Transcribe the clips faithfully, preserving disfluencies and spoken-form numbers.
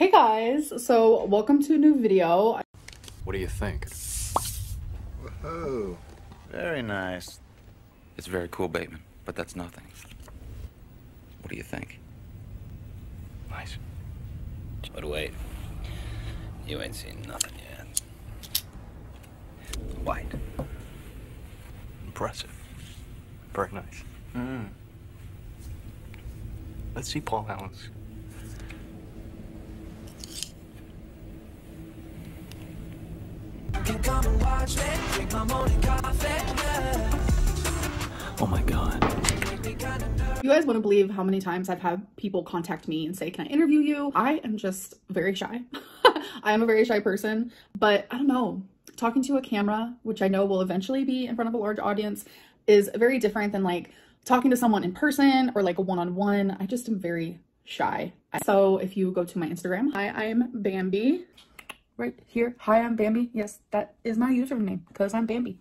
Hey guys, so welcome to a new video. What do you think? Whoa, very nice. It's very cool, Bateman, but that's nothing. What do you think? Nice. But wait, you ain't seen nothing yet. White. Impressive. Very nice. Mm. Let's see Paul Allen's. Oh my god. You guys wouldn't believe how many times I've had people contact me and say, can I interview you? I am just very shy. I am a very shy person, but I don't know. Talking to a camera, which I know will eventually be in front of a large audience, is very different than like talking to someone in person or like a one-on-one. I just am very shy. So if you go to my Instagram, hi, I'm Bambi. Right here. Hi, I'm Bambi. Yes, that is my username because I'm Bambi.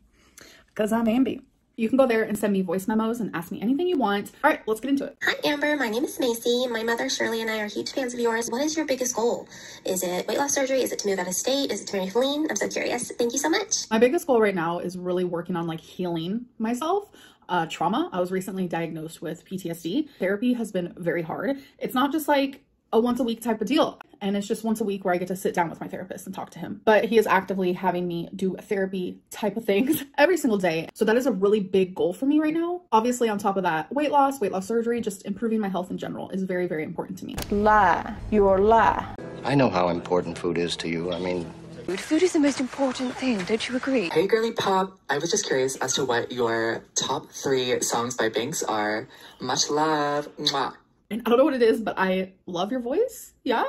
Because I'm Bambi. You can go there and send me voice memos and ask me anything you want. All right, let's get into it. Hi, Amber. My name is Macy. My mother, Shirley, and I are huge fans of yours. What is your biggest goal? Is it weight loss surgery? Is it to move out of state? Is it to marry Feline? I'm so curious. Thank you so much. My biggest goal right now is really working on like healing myself. Uh, trauma. I was recently diagnosed with P T S D. Therapy has been very hard. It's not just like a once a week type of deal. And it's just once a week where I get to sit down with my therapist and talk to him. But he is actively having me do therapy type of things every single day. So that is a really big goal for me right now. Obviously, on top of that, weight loss, weight loss surgery, just improving my health in general is very, very important to me. La, you're la. I know how important food is to you. I mean, food is the most important thing, don't you agree? Hey girly pop, I was just curious as to what your top three songs by Banks are. Much love, mwah. And I don't know what it is, but I love your voice. Yeah.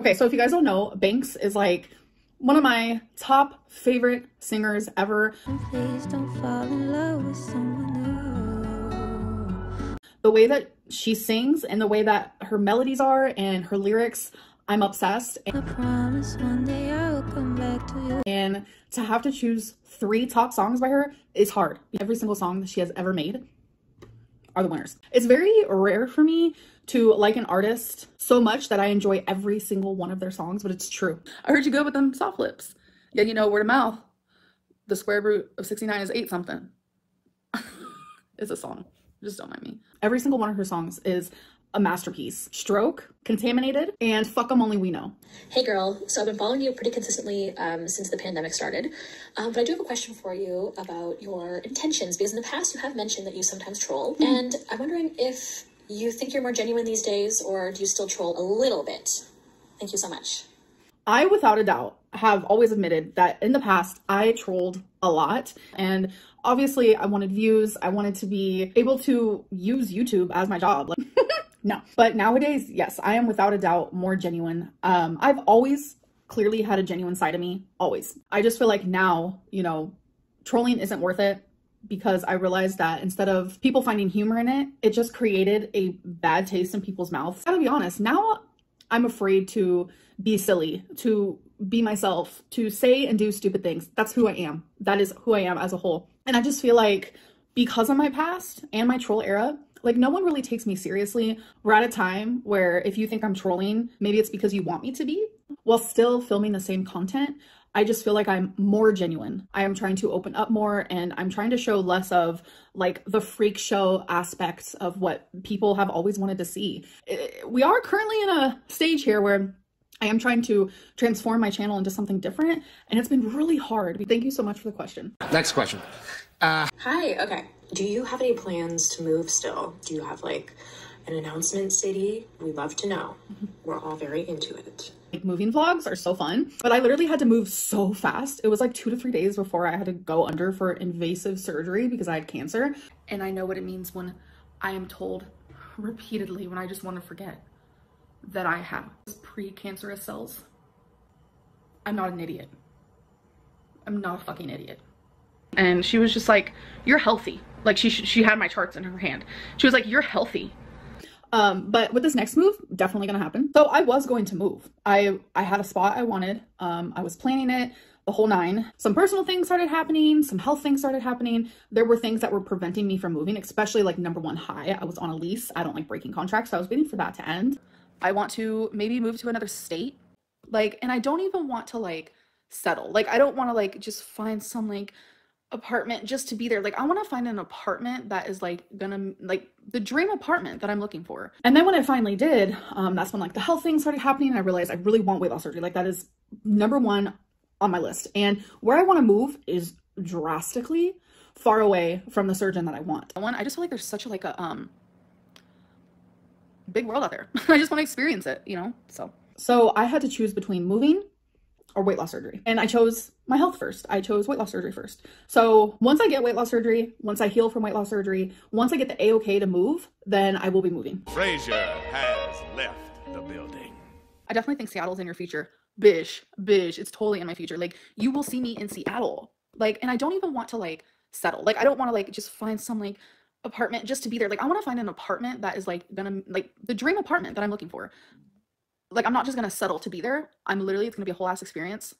Okay, so if you guys don't know, Banks is like one of my top favorite singers ever. Please don't fall in love with someone else. The way that she sings and the way that her melodies are and her lyrics, I'm obsessed. I promise one day I'll come back to you. And to have to choose three top songs by her is hard. Every single song that she has ever made are the winners. It's very rare for me to like an artist so much that I enjoy every single one of their songs, but it's true. I heard you go with them soft lips. Yeah, you know, word of mouth. The square root of sixty-nine is eight something. It's a song. Just don't mind me. Every single one of her songs is a masterpiece. Stroke, Contaminated, and Fuck 'Em Only We Know. Hey girl, so I've been following you pretty consistently um, since the pandemic started, um, but I do have a question for you about your intentions, because in the past you have mentioned that you sometimes troll, mm. and I'm wondering if you think you're more genuine these days, or do you still troll a little bit? Thank you so much. I, without a doubt, have always admitted that in the past I trolled a lot, and obviously I wanted views, I wanted to be able to use YouTube as my job. Like, no, but nowadays, yes, I am without a doubt more genuine. Um, I've always clearly had a genuine side of me, always. I just feel like now, you know, trolling isn't worth it because I realized that instead of people finding humor in it, it just created a bad taste in people's mouths. I gotta be honest, now I'm afraid to be silly, to be myself, to say and do stupid things. That's who I am. That is who I am as a whole. And I just feel like because of my past and my troll era, like no one really takes me seriously. We're at a time where if you think I'm trolling, maybe it's because you want me to be, while still filming the same content. I just feel like I'm more genuine. I am trying to open up more, and I'm trying to show less of like the freak show aspects of what people have always wanted to see. We are currently in a stage here where I am trying to transform my channel into something different, and it's been really hard. Thank you so much for the question. Next question. Uh... Hi, okay. Do you have any plans to move still? Do you have like an announcement city? We'd love to know. We're all very into it. Like moving vlogs are so fun, but I literally had to move so fast. It was like two to three days before I had to go under for invasive surgery because I had cancer. And I know what it means when I am told repeatedly, when I just want to forget that I have pre-cancerous cells. I'm not an idiot. I'm not a fucking idiot. And she was just like, you're healthy. Like she she had my charts in her hand. She was like, you're healthy. Um, but with this next move, definitely gonna happen. So I was going to move. I, I had a spot I wanted. Um, I was planning it, the whole nine. Some personal things started happening, some health things started happening. There were things that were preventing me from moving, especially like number one high. I was on a lease. I don't like breaking contracts, so I was waiting for that to end. I want to maybe move to another state. Like, and I don't even want to like settle. Like, I don't want to like just find some like apartment just to be there. Like, I want to find an apartment that is like gonna like the dream apartment that I'm looking for. And then when I finally did, um, that's when like the health thing started happening. And I realized I really want weight loss surgery. Like, that is number one on my list. And where I want to move is drastically far away from the surgeon that I want. One, I just feel like there's such a, like a um big world out there. I just want to experience it, you know? So, so I had to choose between moving or weight loss surgery. And I chose my health first. I chose weight loss surgery first. So once I get weight loss surgery, once I heal from weight loss surgery, once I get the A-okay to move, then I will be moving. Frazier has left the building. I definitely think Seattle's in your future. Bish, bish, it's totally in my future. Like, you will see me in Seattle. Like, and I don't even want to like settle. Like, I don't want to like just find some like apartment just to be there. Like, I want to find an apartment that is like gonna like the dream apartment that I'm looking for. Like, I'm not just gonna settle to be there. I'm literally, it's gonna be a whole ass experience.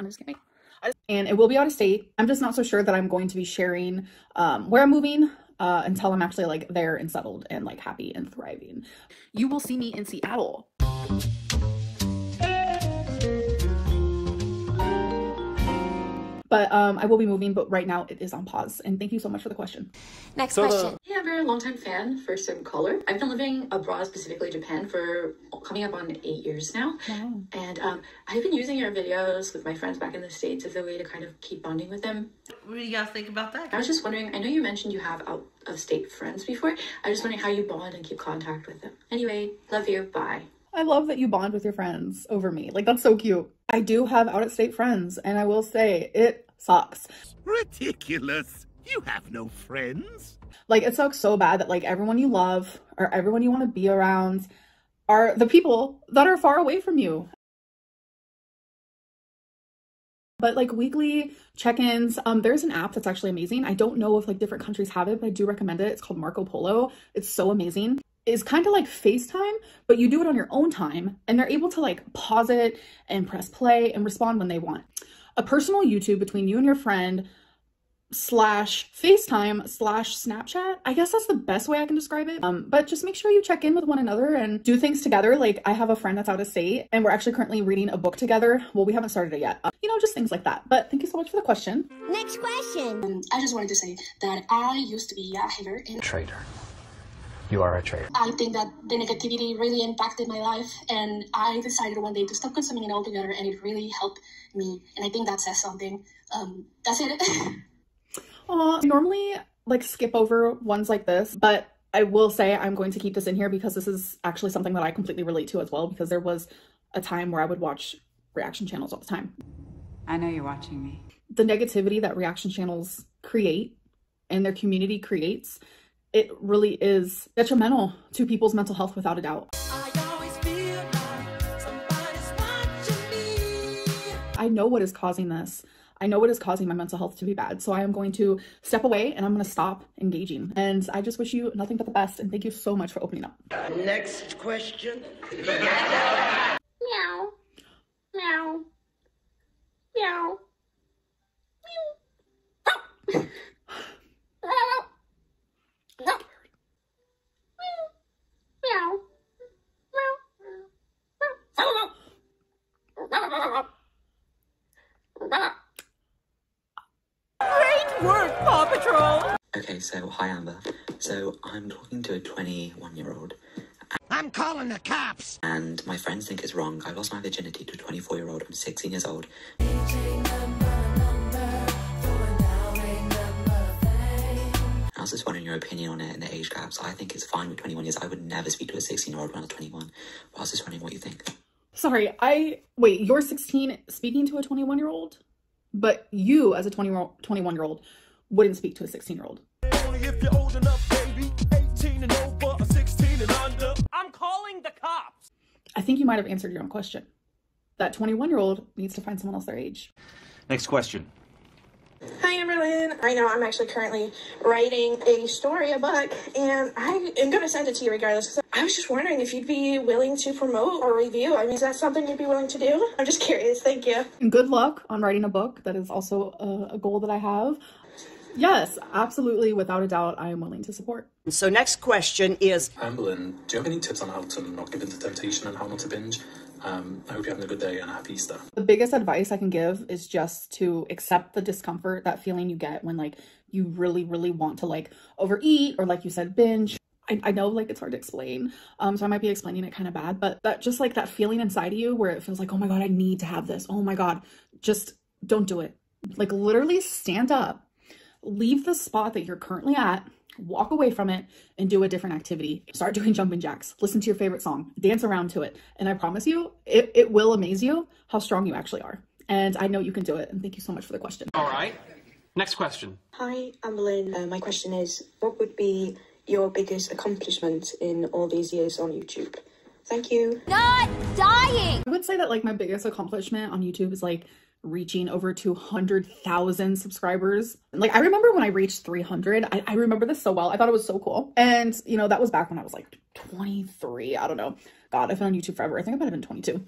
I'm just kidding. I just, and it will be out of state. I'm just not so sure that I'm going to be sharing um, where I'm moving uh, until I'm actually like there and settled and like happy and thriving. You will see me in Seattle. But um, I will be moving, but right now it is on pause. And thank you so much for the question. Next so, question. Uh, hey, I'm a longtime fan, first time caller. I've been living abroad, specifically Japan, for coming up on eight years now. Wow. And um, I've been using your videos with my friends back in the States as a way to kind of keep bonding with them. What do you guys think about that? I was just wondering, I know you mentioned you have out of state friends before. I was just wondering how you bond and keep contact with them. Anyway, love you. Bye. I love that you bond with your friends over me. Like, that's so cute. I do have out-of-state friends, and I will say it sucks. Ridiculous. You have no friends. Like, it sucks so bad that like everyone you love or everyone you want to be around are the people that are far away from you. But like weekly check-ins, um, there's an app that's actually amazing. I don't know if like different countries have it, but I do recommend it. It's called Marco Polo. It's so amazing. Is kind of like FaceTime, but you do it on your own time, and they're able to like pause it and press play and respond when they want. A personal YouTube between you and your friend slash FaceTime slash Snapchat. I guess that's the best way I can describe it. Um, but just make sure you check in with one another and do things together. Like, I have a friend that's out of state, and we're actually currently reading a book together. Well, we haven't started it yet. Um, you know, just things like that. But thank you so much for the question. Next question. Um, I just wanted to say that I used to be a hater and traitor. You are a traitor. I think that the negativity really impacted my life, and I decided one day to stop consuming it altogether, and it really helped me. And I think that says something. Um, that's it. Aw, normally like skip over ones like this, but I will say I'm going to keep this in here because this is actually something that I completely relate to as well, because there was a time where I would watch reaction channels all the time. I know you're watching me. The negativity that reaction channels create and their community creates, it really is detrimental to people's mental health, without a doubt. I always feel like somebody's watching me. I know what is causing this. I know what is causing my mental health to be bad. So I am going to step away, and I'm going to stop engaging. And I just wish you nothing but the best. And thank you so much for opening up. Next question. Meow. Meow. Meow. Meow. Great work, Paw Patrol! Okay, so, hi Amber. So, I'm talking to a twenty-one-year-old. I'm calling the cops! And my friends think it's wrong. I lost my virginity to a twenty-four-year-old. I'm sixteen years old. I was just wondering your opinion on it and the age gaps. I think it's fine with twenty-one years. I would never speak to a sixteen-year-old when I'm twenty-one. But I was just wondering what you think. Sorry, I... Wait, you're sixteen speaking to a twenty-one-year-old? But you, as a twenty-one-year-old, wouldn't speak to a sixteen-year-old. I'm calling the cops! I think you might have answered your own question. That twenty-one-year-old needs to find someone else their age. Next question. Hi, Amberlynn. Right now, I'm actually currently writing a story, a book, and I am going to send it to you regardless. I was just wondering if you'd be willing to promote or review. I mean, is that something you'd be willing to do? I'm just curious. Thank you. And good luck on writing a book. That is also a, a goal that I have. Yes, absolutely. Without a doubt, I am willing to support. So next question is... Amberlynn, do you have any tips on how to not give in to temptation and how not to binge? Um, I hope you're having a good day and a happy Easter. The biggest advice I can give is just to accept the discomfort, that feeling you get when like you really, really want to like overeat or like you said, binge. I, I know like it's hard to explain, um, so I might be explaining it kind of bad, but that just like that feeling inside of you where it feels like, oh my God, I need to have this. Oh my God, just don't do it. Like literally stand up, leave the spot that you're currently at, walk away from it and do a different activity. Start doing jumping jacks, listen to your favorite song, dance around to it. And I promise you, it, it will amaze you how strong you actually are. And I know you can do it. And thank you so much for the question. All right, next question. Hi, Amberlynn. Uh, my question is, what would be your biggest accomplishment in all these years on YouTube? Thank you. Not dying! I would say that like my biggest accomplishment on YouTube is like reaching over two hundred thousand subscribers. Like I remember when I reached three hundred, I, I remember this so well. I thought it was so cool. And you know, that was back when I was like twenty-three. I don't know. God, I've been on YouTube forever. I think I might have been twenty-two.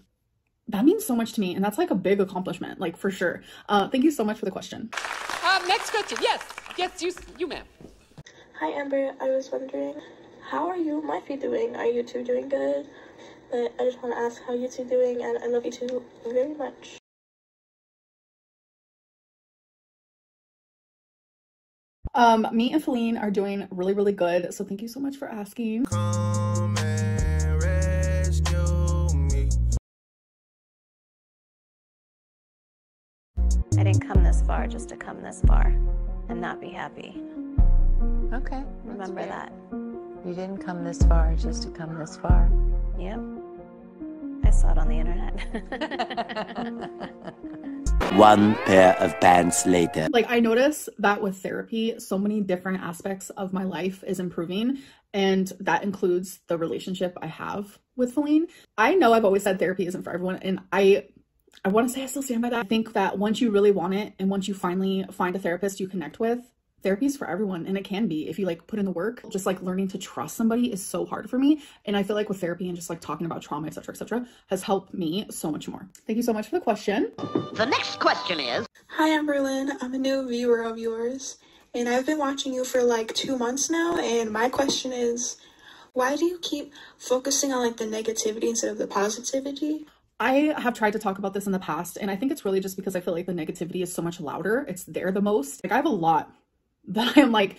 That means so much to me. And that's like a big accomplishment, like for sure. Uh, thank you so much for the question. Um, next question. Yes. Yes, you, you ma'am. Hi, Amber. I was wondering, how are you and my feet doing? Are you two doing good? But I just want to ask how you two doing, and I love you two very much. Um, me and Feline are doing really, really good. So thank you so much for asking. Come and rescue me. I didn't come this far just to come this far and not be happy. Okay. Remember that. You didn't come this far just to come this far. Yep. I saw it on the internet. One pair of pants later. Like I notice that with therapy, so many different aspects of my life is improving. And that includes the relationship I have with Feline. I know I've always said therapy isn't for everyone. And I, I want to say I still stand by that. I think that once you really want it and once you finally find a therapist you connect with, therapy is for everyone. And it can be if you like put in the work. Just like learning to trust somebody is so hard for me. And I feel like with therapy and just like talking about trauma, et cetera, et cetera, has helped me so much more. Thank you so much for the question. The next question is... Hi, Amberlynn. I'm a new viewer of yours. And I've been watching you for like two months now. And my question is, why do you keep focusing on like the negativity instead of the positivity? I have tried to talk about this in the past. And I think it's really just because I feel like the negativity is so much louder. It's there the most. Like I have a lot that I'm like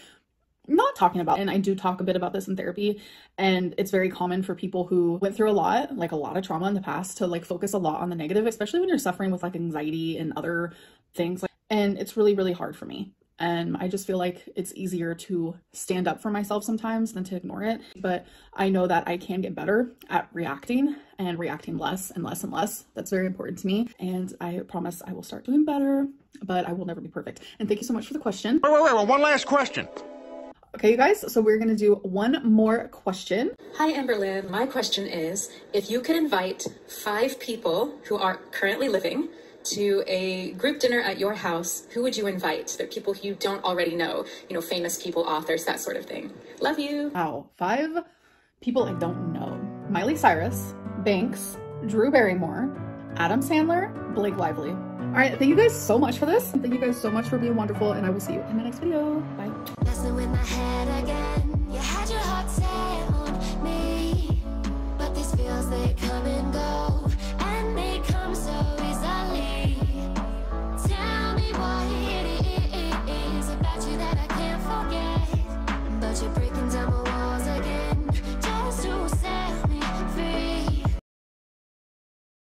not talking about, and I do talk a bit about this in therapy, and it's very common for people who went through a lot, like a lot of trauma in the past, to like focus a lot on the negative, especially when you're suffering with like anxiety and other things, like, and it's really really hard for me, and I just feel like it's easier to stand up for myself sometimes than to ignore it. But I know that I can get better at reacting and reacting less and less and less. That's very important to me, and I promise I will start doing better, but I will never be perfect. And thank you so much for the question. Wait, wait, wait, wait, one last question. Okay, you guys, so we're gonna do one more question. Hi, Amberlynn. My question is, if you could invite five people who are currently living to a group dinner at your house, who would you invite? They're people you don't already know, you know, famous people, authors, that sort of thing. Love you. Wow, five people I don't know. Miley Cyrus, Banks, Drew Barrymore, Adam Sandler, Blake Lively. All right, thank you guys so much for this. Thank you guys so much for being wonderful, and I will see you in my next video. Bye.